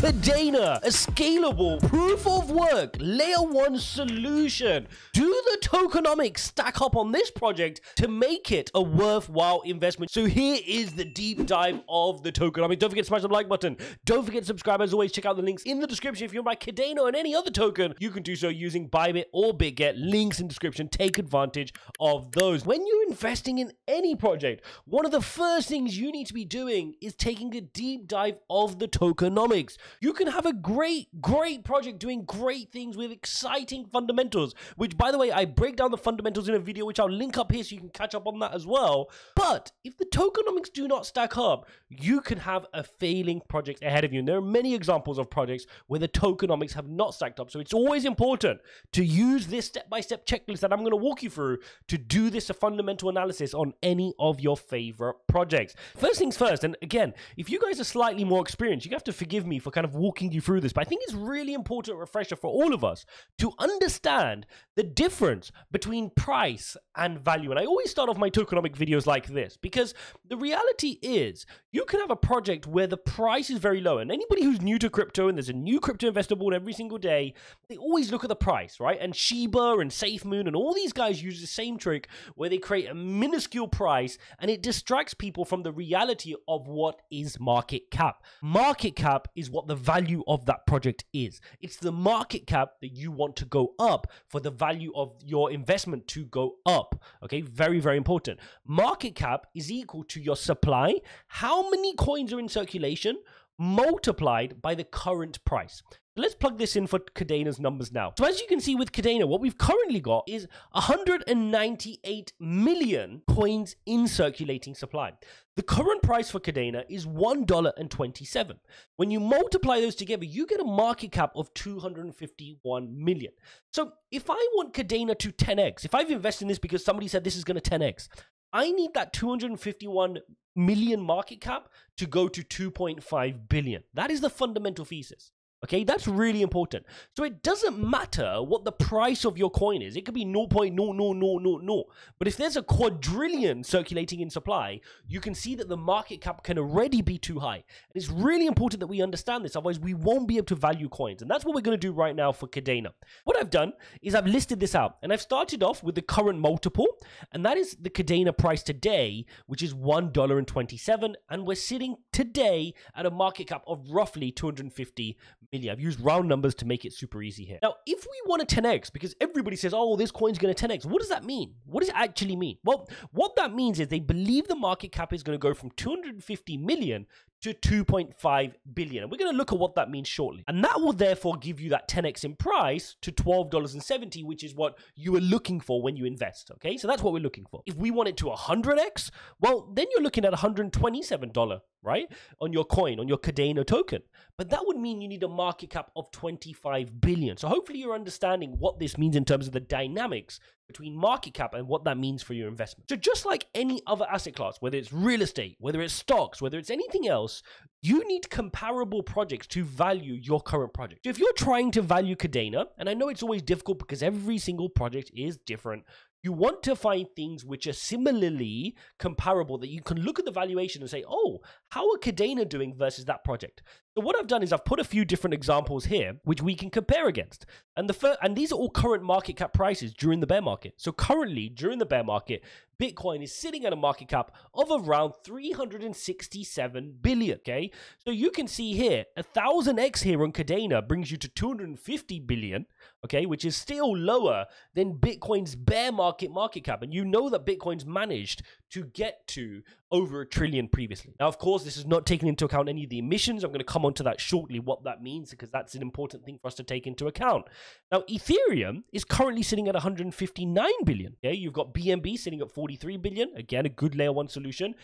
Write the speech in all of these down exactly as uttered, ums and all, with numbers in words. Kadena, a scalable proof of work layer one solution. Do the tokenomics stack up on this project to make it a worthwhile investment? So here is the deep dive of the tokenomics. Don't forget to smash the like button. Don't forget to subscribe. As always, check out the links in the description. If you want to buy Kadena and any other token, you can do so using Bybit or BitGet. Links in the description. Take advantage of those. When you're investing in any project, one of the first things you need to be doing is taking a deep dive of the tokenomics. You can have a great, great project doing great things with exciting fundamentals, which, by the way, I break down the fundamentals in a video, which I'll link up here so you can catch up on that as well. But if the tokenomics do not stack up, you can have a failing project ahead of you. And there are many examples of projects where the tokenomics have not stacked up. So it's always important to use this step-by-step checklist that I'm going to walk you through to do this a fundamental analysis on any of your favorite projects. First things first, and again, if you guys are slightly more experienced, you have to forgive me for kind of walking you through this, but I think it's really important refresher for all of us to understand the difference between price and value. And I always start off my tokenomic videos like this, because the reality is you can have a project where the price is very low, and anybody who's new to crypto, and there's a new crypto investor board every single day, they always look at the price, right? And Shiba and SafeMoon and all these guys use the same trick where they create a minuscule price, and it distracts people from the reality of what is market cap. Market cap is what the value of that project is. It's the market cap that you want to go up for the value of your investment to go up. Okay, very, very important. Market cap is equal to your supply, how many coins are in circulation, multiplied by the current price. Let's plug this in for Kadena's numbers now. So as you can see with Kadena, what we've currently got is one hundred ninety-eight million coins in circulating supply. The current price for Kadena is one dollar and twenty-seven cents. When you multiply those together, you get a market cap of two hundred fifty-one million. So if I want Kadena to ten X, if I've invested in this because somebody said this is going to ten X, I need that two hundred fifty-one million market cap to go to two point five billion. That is the fundamental thesis. Okay, that's really important. So it doesn't matter what the price of your coin is. It could be zero point zero zero zero zero zero. But if there's a quadrillion circulating in supply, you can see that the market cap can already be too high. And it's really important that we understand this. Otherwise, we won't be able to value coins. And that's what we're going to do right now for Kadena. What I've done is I've listed this out. And I've started off with the current multiple. And that is the Kadena price today, which is one dollar and twenty-seven cents. And we're sitting today at a market cap of roughly two hundred fifty million. I've used round numbers to make it super easy here. Now, if we want to ten X, because everybody says, oh, this coin's going to ten X, what does that mean? What does it actually mean? Well, what that means is they believe the market cap is going to go from two hundred fifty million to two point five billion. And we're going to look at what that means shortly. And that will therefore give you that ten X in price to twelve dollars and seventy cents, which is what you were looking for when you invest, okay? So that's what we're looking for. If we want it to one hundred X, well, then you're looking at one hundred twenty-seven dollars, right? On your coin, on your Kadena token. But that would mean you need a market cap of twenty-five billion. So hopefully you're understanding what this means in terms of the dynamics between market cap and what that means for your investment. So just like any other asset class, whether it's real estate, whether it's stocks, whether it's anything else, you need comparable projects to value your current project. So if you're trying to value Kadena, and I know it's always difficult because every single project is different, you want to find things which are similarly comparable that you can look at the valuation and say, oh, how are Kadena doing versus that project? So what I've done is I've put a few different examples here which we can compare against. And the first, and these are all current market cap prices during the bear market. So currently during the bear market, Bitcoin is sitting at a market cap of around three hundred sixty-seven billion, okay? So you can see here, one thousand X here on Kadena brings you to two hundred fifty billion, okay, which is still lower than Bitcoin's bear market market cap. And you know that Bitcoin's managed to get to over a trillion previously. Now, of course, this is not taking into account any of the emissions. I'm going to come onto that shortly, what that means, because that's an important thing for us to take into account. Now, Ethereum is currently sitting at one hundred fifty-nine billion. Okay, you've got B N B sitting at forty-three billion. Again, a good layer one solution.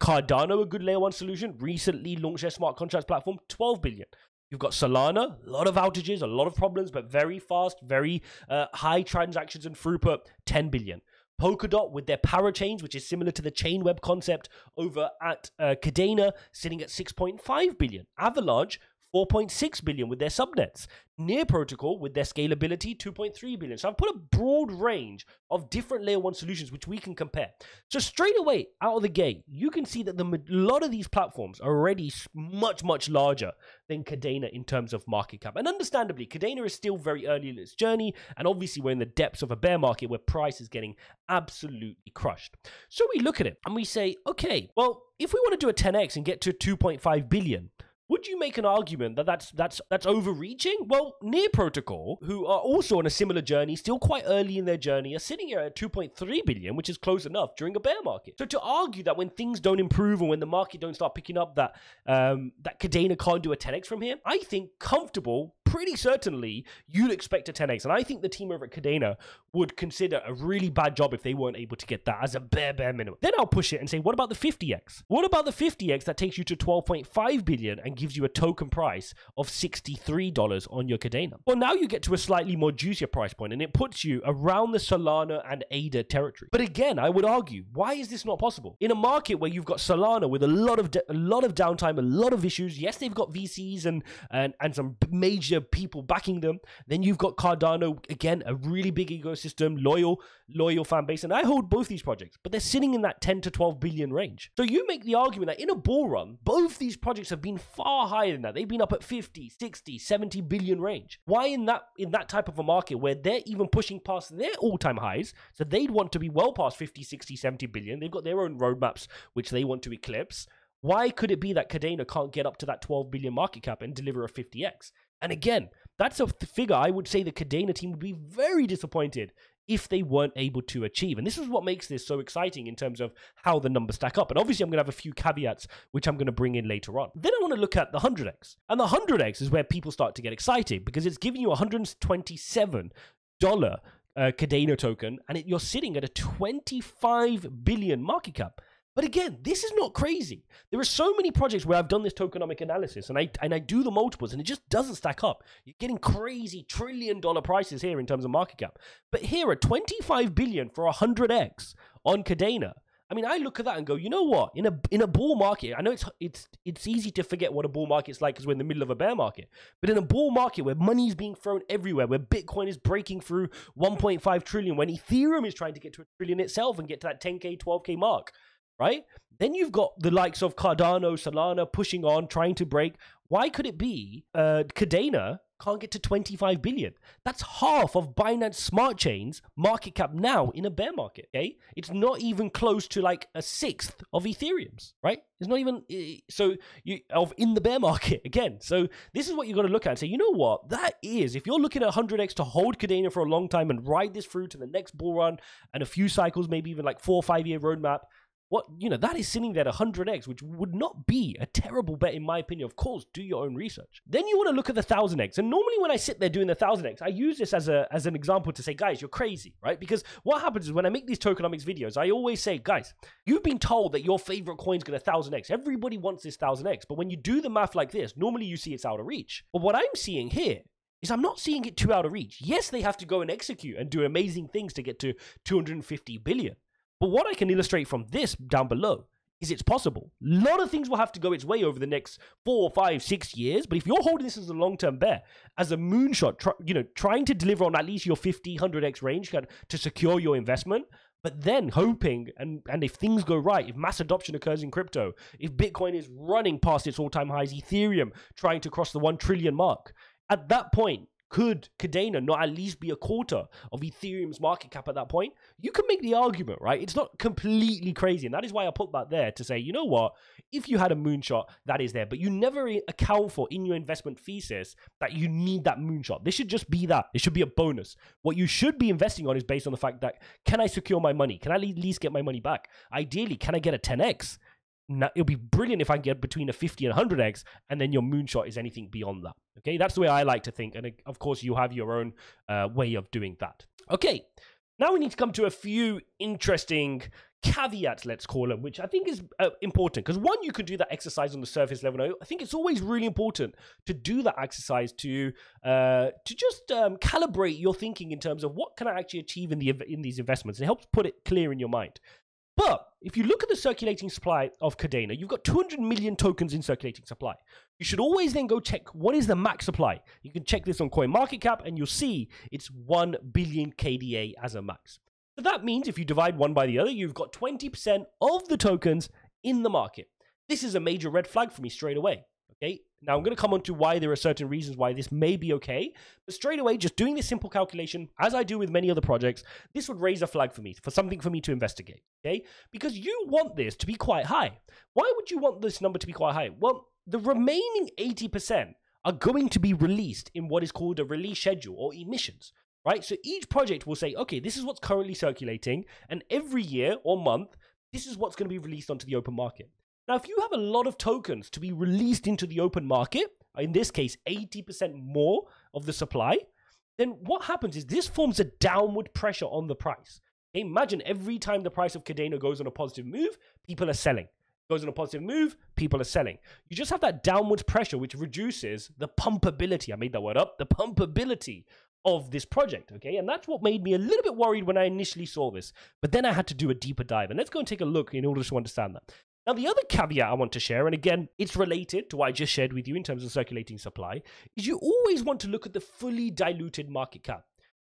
Cardano, a good layer one solution. Recently launched their smart contracts platform, twelve billion. You've got Solana, a lot of outages, a lot of problems, but very fast, very uh, high transactions and throughput, ten billion. Polkadot with their parachains, which is similar to the chain web concept over at uh, Kadena, sitting at six point five billion. Avalanche, four point six billion with their subnets. Near Protocol with their scalability, two point three billion. So I've put a broad range of different layer one solutions which we can compare. So straight away out of the gate, you can see that the lot of these platforms are already much, much larger than Kadena in terms of market cap. And understandably, Kadena is still very early in its journey. And obviously we're in the depths of a bear market where price is getting absolutely crushed. So we look at it and we say, okay, well, if we want to do a ten X and get to two point five billion, would you make an argument that that's, that's, that's overreaching? Well, Near Protocol, who are also on a similar journey, still quite early in their journey, are sitting here at two point three billion, which is close enough during a bear market. So to argue that when things don't improve and when the market don't start picking up that, um, that Kadena can't do a ten X from here, I think comfortable, pretty certainly you'd expect a ten X. And I think the team over at Kadena would consider a really bad job if they weren't able to get that as a bare, bare minimum. Then I'll push it and say, what about the fifty X? What about the fifty X that takes you to twelve point five billion and gives you a token price of sixty-three dollars on your Kadena? Well, now you get to a slightly more juicier price point and it puts you around the Solana and A D A territory. But again, I would argue, why is this not possible? In a market where you've got Solana with a lot of, a lot of downtime, a lot of issues, yes, they've got V Cs and, and, and some major people backing them. Then you've got Cardano, again, a really big ecosystem, loyal, loyal fan base. And I hold both these projects, but they're sitting in that ten to twelve billion range. So you make the argument that in a bull run, both these projects have been far higher than that. They've been up at fifty, sixty, seventy billion range. Why in that, in that type of a market where they're even pushing past their all-time highs, so they'd want to be well past fifty, sixty, seventy billion. They've got their own roadmaps, which they want to eclipse. Why could it be that Kadena can't get up to that twelve billion market cap and deliver a fifty X? And again, that's a figure I would say the Kadena team would be very disappointed if they weren't able to achieve. And this is what makes this so exciting in terms of how the numbers stack up. And obviously, I'm going to have a few caveats, which I'm going to bring in later on. Then I want to look at the one hundred X. And the one hundred X is where people start to get excited because it's giving you one hundred twenty-seven dollars uh, Kadena token, and it, you're sitting at a twenty-five billion market cap. But again, this is not crazy. There are so many projects where I've done this tokenomic analysis and I, and I do the multiples and it just doesn't stack up. You're getting crazy trillion dollar prices here in terms of market cap. But here are twenty-five billion for one hundred X on Kadena. I mean, I look at that and go, you know what? In a in a bull market, I know it's it's it's easy to forget what a bull market's like because we're in the middle of a bear market. But in a bull market where money is being thrown everywhere, where Bitcoin is breaking through one point five trillion, when Ethereum is trying to get to a trillion itself and get to that ten K, twelve K mark, right? Then you've got the likes of Cardano, Solana pushing on, trying to break. Why could it be uh, Kadena can't get to twenty-five billion? That's half of Binance Smart Chain's market cap now in a bear market, okay? It's not even close to like a sixth of Ethereum's, right? It's not even, so you, of in the bear market again. So this is what you've got to look at and say, you know what? That is, if you're looking at one hundred X to hold Kadena for a long time and ride this through to the next bull run and a few cycles, maybe even like four or five year roadmap, what, you know, that is sitting there at one hundred X, which would not be a terrible bet, in my opinion. Of course, do your own research. Then you want to look at the one thousand X. And normally when I sit there doing the one thousand X, I use this as, a, as an example to say, guys, you're crazy, right? Because what happens is when I make these tokenomics videos, I always say, guys, you've been told that your favorite coin's going to one thousand X. Everybody wants this one thousand X. But when you do the math like this, normally you see it's out of reach. But what I'm seeing here is I'm not seeing it too out of reach. Yes, they have to go and execute and do amazing things to get to two hundred fifty billion. But what I can illustrate from this down below is it's possible. A lot of things will have to go its way over the next four, five, six years. But if you're holding this as a long-term bear, as a moonshot, try, you know, trying to deliver on at least your fifty, one hundred X range to secure your investment, but then hoping, and, and if things go right, if mass adoption occurs in crypto, if Bitcoin is running past its all-time highs, Ethereum trying to cross the one trillion mark, at that point, could Kadena not at least be a quarter of Ethereum's market cap at that point? You can make the argument, right? It's not completely crazy. And that is why I put that there to say, you know what? If you had a moonshot, that is there. But you never account for in your investment thesis that you need that moonshot. This should just be that. It should be a bonus. What you should be investing on is based on the fact that, can I secure my money? Can I at least get my money back? Ideally, can I get a ten X? Now, it'll be brilliant if I can get between a fifty and one hundred X, and then your moonshot is anything beyond that. Okay, that's the way I like to think. And of course, you have your own uh, way of doing that. Okay, now we need to come to a few interesting caveats, let's call them, which I think is uh, important. Because one, you can do that exercise on the surface level. I think it's always really important to do that exercise to uh, to just um, calibrate your thinking in terms of what can I actually achieve in the in these investments. It helps put it clear in your mind. But if you look at the circulating supply of Kadena, you've got two hundred million tokens in circulating supply. You should always then go check what is the max supply. You can check this on CoinMarketCap and you'll see it's one billion K D A as a max. So that means if you divide one by the other, you've got twenty percent of the tokens in the market. This is a major red flag for me straight away. Okay, now I'm going to come on to why there are certain reasons why this may be okay. But straight away, just doing this simple calculation, as I do with many other projects, this would raise a flag for me, for something for me to investigate. Okay, because you want this to be quite high. Why would you want this number to be quite high? Well, the remaining eighty percent are going to be released in what is called a release schedule or emissions. Right, so each project will say, okay, this is what's currently circulating, and every year or month, this is what's going to be released onto the open market. Now, if you have a lot of tokens to be released into the open market, in this case, eighty percent more of the supply, then what happens is this forms a downward pressure on the price. Imagine every time the price of Kadena goes on a positive move, people are selling. Goes on a positive move, people are selling. You just have that downward pressure, which reduces the pumpability. I made that word up, the pumpability of this project, okay? And that's what made me a little bit worried when I initially saw this. But then I had to do a deeper dive. And let's go and take a look in order to understand that. Now, the other caveat I want to share, and again, it's related to what I just shared with you in terms of circulating supply, is you always want to look at the fully diluted market cap.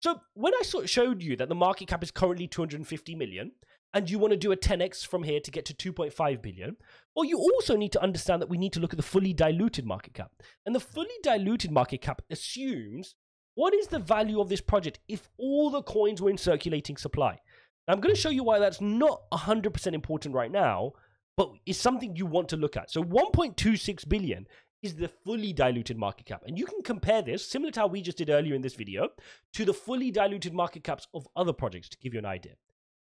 So when I sort of showed you that the market cap is currently two hundred fifty million, and you want to do a ten X from here to get to two point five billion, well, you also need to understand that we need to look at the fully diluted market cap. And the fully diluted market cap assumes what is the value of this project if all the coins were in circulating supply. Now, I'm going to show you why that's not one hundred percent important right now, but it's something you want to look at. So one point two six billion is the fully diluted market cap. And you can compare this, similar to how we just did earlier in this video, to the fully diluted market caps of other projects to give you an idea.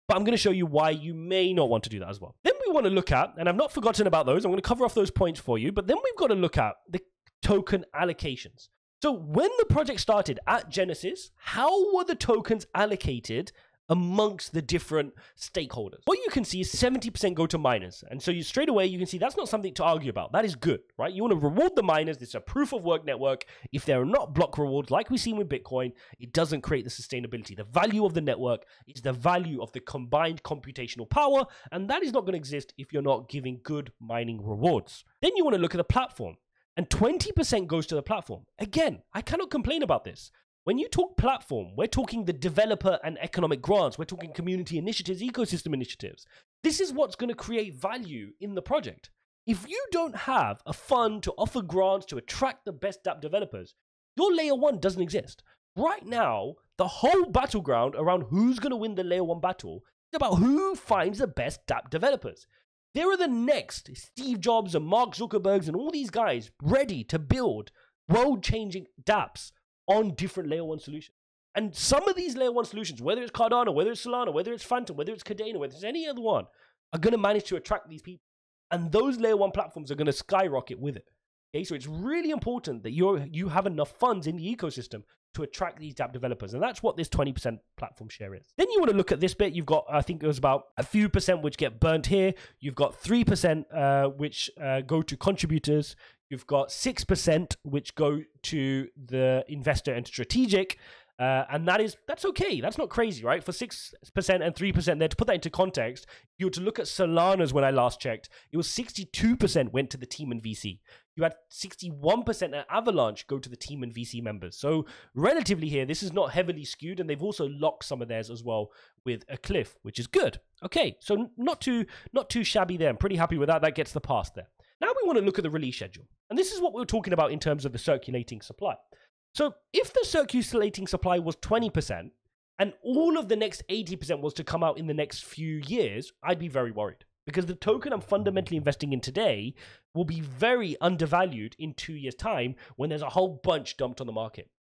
But I'm going to show you why you may not want to do that as well. Then we want to look at, and I've not forgotten about those, I'm going to cover off those points for you, but then we've got to look at the token allocations. So when the project started at Genesis, how were the tokens allocated amongst the different stakeholders? What you can see is seventy percent go to miners. And so you straight away, you can see that's not something to argue about. That is good, right? You want to reward the miners. It's a proof of work network. If there are not block rewards, like we've seen with Bitcoin, it doesn't create the sustainability. The value of the network is the value of the combined computational power. And that is not going to exist if you're not giving good mining rewards. Then you want to look at the platform. And twenty percent goes to the platform. Again, I cannot complain about this. When you talk platform, we're talking the developer and economic grants. We're talking community initiatives, ecosystem initiatives. This is what's going to create value in the project. If you don't have a fund to offer grants to attract the best dApp developers, your layer one doesn't exist. Right now, the whole battleground around who's going to win the layer one battle is about who finds the best dApp developers. There are the next Steve Jobs and Mark Zuckerbergs and all these guys ready to build world-changing dApps on different layer one solutions. And some of these layer one solutions, whether it's Cardano, whether it's Solana, whether it's Phantom, whether it's Kadena, whether it's any other one, are going to manage to attract these people. And those layer one platforms are going to skyrocket with it. Okay, so it's really important that you you have enough funds in the ecosystem to attract these dApp developers. And that's what this twenty percent platform share is. Then you want to look at this bit. You've got, I think it was about a few percent which get burnt here. You've got three percent uh, which uh, go to contributors. You've got six percent which go to the investor and strategic. Uh, and that is, that's okay. That's not crazy, right? For six percent and three percent there, to put that into context, you were to look at Solana's when I last checked, it was sixty-two percent went to the team and V C. You had sixty-one percent at Avalanche go to the team and V C members. So relatively here, this is not heavily skewed, and they've also locked some of theirs as well with a cliff, which is good. Okay, so not too, not too shabby there. I'm pretty happy with that. That gets the pass there. Now we want to look at the release schedule. And this is what we were talking about in terms of the circulating supply. So if the circulating supply was twenty percent and all of the next eighty percent was to come out in the next few years, I'd be very worried because the token I'm fundamentally investing in today will be very undervalued in two years' time when there's a whole bunch dumped on the market.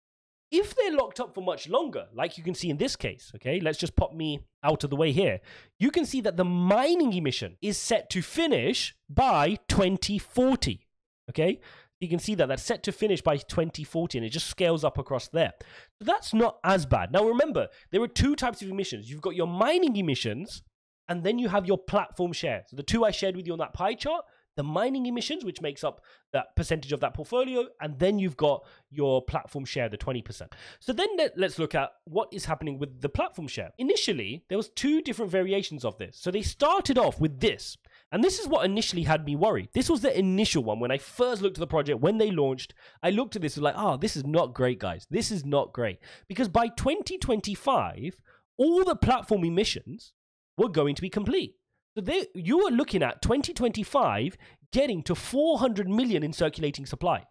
If they're locked up for much longer, like you can see in this case, okay, let's just pop me out of the way here. You can see that the mining emission is set to finish by twenty forty, okay? You can see that that's set to finish by twenty forty, and it just scales up across there. So that's not as bad. Now, remember, there are two types of emissions. You've got your mining emissions, and then you have your platform share. So the two I shared with you on that pie chart, the mining emissions, which makes up that percentage of that portfolio, and then you've got your platform share, the twenty percent. So then let's look at what is happening with the platform share. Initially, there was two different variations of this. So they started off with this, and this is what initially had me worried. This was the initial one. When I first looked at the project, when they launched, I looked at this and was like, oh, this is not great, guys. This is not great. Because by twenty twenty-five, all the platform emissions were going to be complete. So they, you are looking at twenty twenty-five getting to four hundred million in circulating supply.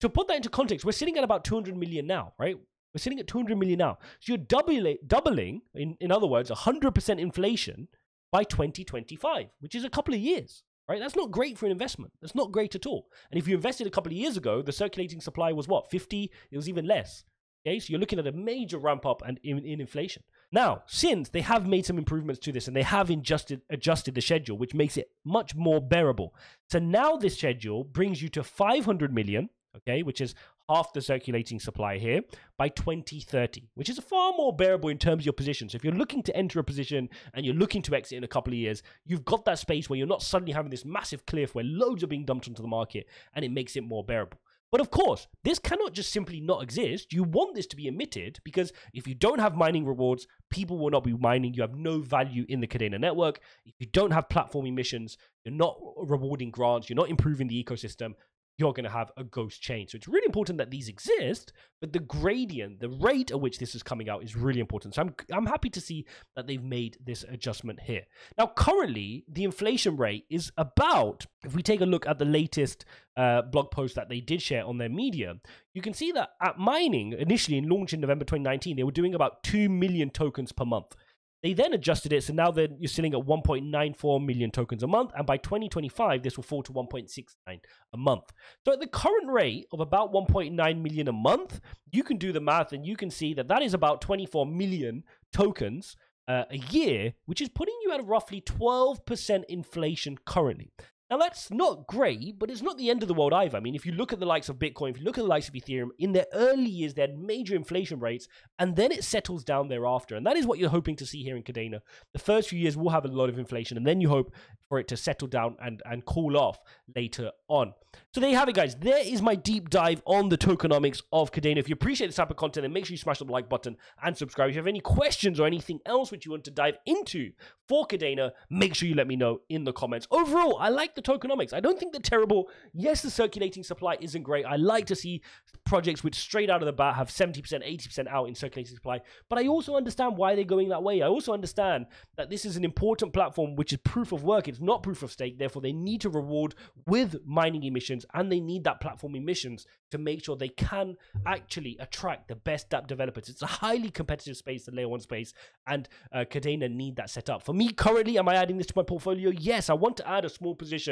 To put that into context, we're sitting at about two hundred million now, right? We're sitting at two hundred million now. So you're doubling, doubling in, in other words, one hundred percent inflation by twenty twenty-five, which is a couple of years, right? That's not great for an investment. That's not great at all. And if you invested a couple of years ago, the circulating supply was what, fifty? It was even less. Okay, so you're looking at a major ramp up and in, in inflation. Now, since they have made some improvements to this and they have adjusted, adjusted the schedule, which makes it much more bearable. So now this schedule brings you to five hundred million, okay, which is half the circulating supply here, by twenty thirty, which is far more bearable in terms of your position. So if you're looking to enter a position and you're looking to exit in a couple of years, you've got that space where you're not suddenly having this massive cliff where loads are being dumped onto the market, and it makes it more bearable. But of course, this cannot just simply not exist. You want this to be emitted, because if you don't have mining rewards, people will not be mining. You have no value in the Kadena network. If you don't have platform emissions, you're not rewarding grants, you're not improving the ecosystem, you're going to have a ghost chain. So it's really important that these exist, but the gradient, the rate at which this is coming out is really important. So I'm, I'm happy to see that they've made this adjustment here. Now, currently, the inflation rate is about, if we take a look at the latest uh, blog post that they did share on their media, you can see that at mining, initially in launch in November twenty nineteen, they were doing about two million tokens per month. They then adjusted it, so now they're, you're sitting at one point nine four million tokens a month, and by twenty twenty-five, this will fall to one point six nine a month. So at the current rate of about one point nine million a month, you can do the math, and you can see that that is about twenty-four million tokens uh, a year, which is putting you at roughly twelve percent inflation currently. Now, that's not great, but it's not the end of the world either. I mean, if you look at the likes of Bitcoin, if you look at the likes of Ethereum, in their early years, they had major inflation rates, and then it settles down thereafter. And that is what you're hoping to see here in Kadena. The first few years will have a lot of inflation, and then you hope for it to settle down and, and cool off later on. So there you have it, guys. There is my deep dive on the tokenomics of Kadena. If you appreciate this type of content, then make sure you smash the like button and subscribe. If you have any questions or anything else which you want to dive into for Kadena, make sure you let me know in the comments. Overall, I like the tokenomics. I don't think they're terrible. Yes, the circulating supply isn't great. I like to see projects which straight out of the bat have seventy percent, eighty percent out in circulating supply, but I also understand why they're going that way. I also understand that this is an important platform which is proof of work. It's not proof of stake. Therefore, they need to reward with mining emissions, and they need that platform emissions to make sure they can actually attract the best dApp developers. It's a highly competitive space, the layer one space, and uh, Kadena need that set up. For me, currently, am I adding this to my portfolio? Yes, I want to add a small position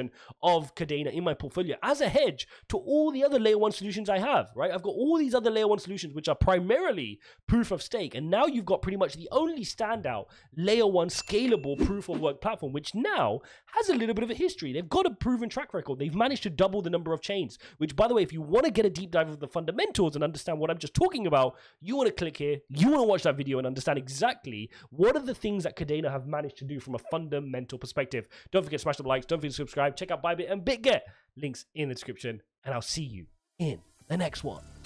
of Kadena in my portfolio as a hedge to all the other layer one solutions I have, right? I've got all these other layer one solutions which are primarily proof of stake, and now you've got pretty much the only standout layer one scalable proof of work platform, which now has a little bit of a history. They've got a proven track record. They've managed to double the number of chains, which, by the way, if you want to get a deep dive of the fundamentals and understand what I'm just talking about, you want to click here, you want to watch that video and understand exactly what are the things that Kadena have managed to do from a fundamental perspective. Don't forget to smash the likes, don't forget to subscribe. Check out Bybit and BitGet. Links in the description, and I'll see you in the next one.